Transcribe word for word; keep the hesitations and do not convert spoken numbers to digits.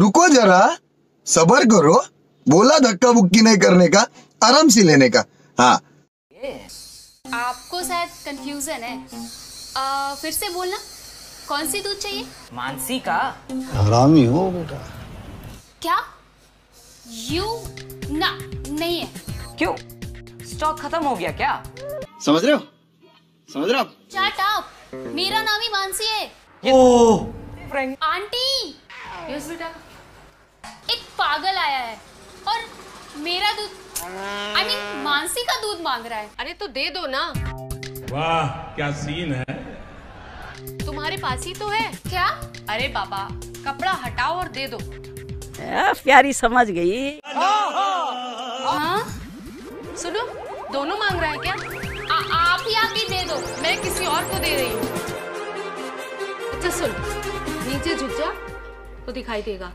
रुको जरा, सबर करो, बोला धक्का बुक्की नहीं करने का, आराम से लेने का। हाँ आपको शायद कंफ्यूजन है, आ, फिर से बोलना कौन सी दूध चाहिए? मानसी का। हरामी हो बेटा। क्या यू ना नहीं है? क्यों, स्टॉक खत्म हो गया क्या? समझ रहे हो, समझ रहे हो? शट अप, मेरा नाम ही मानसी है। ओह आंटी, यस बेटा, एक पागल आया है और मेरा दूध, आई मीन मानसी का दूध मांग रहा है। अरे तो दे दो ना। वाह क्या सीन है, तुम्हारे पास ही तो है। क्या? अरे बाबा कपड़ा हटाओ और दे दो। आ, प्यारी समझ गई। हाँ सुनो, दोनों मांग रहा है क्या? आ, आप ही आप ही दे दो, मैं किसी और को दे रही हूँ। अच्छा सुन, नीचे झुक जा तो दिखाई देगा।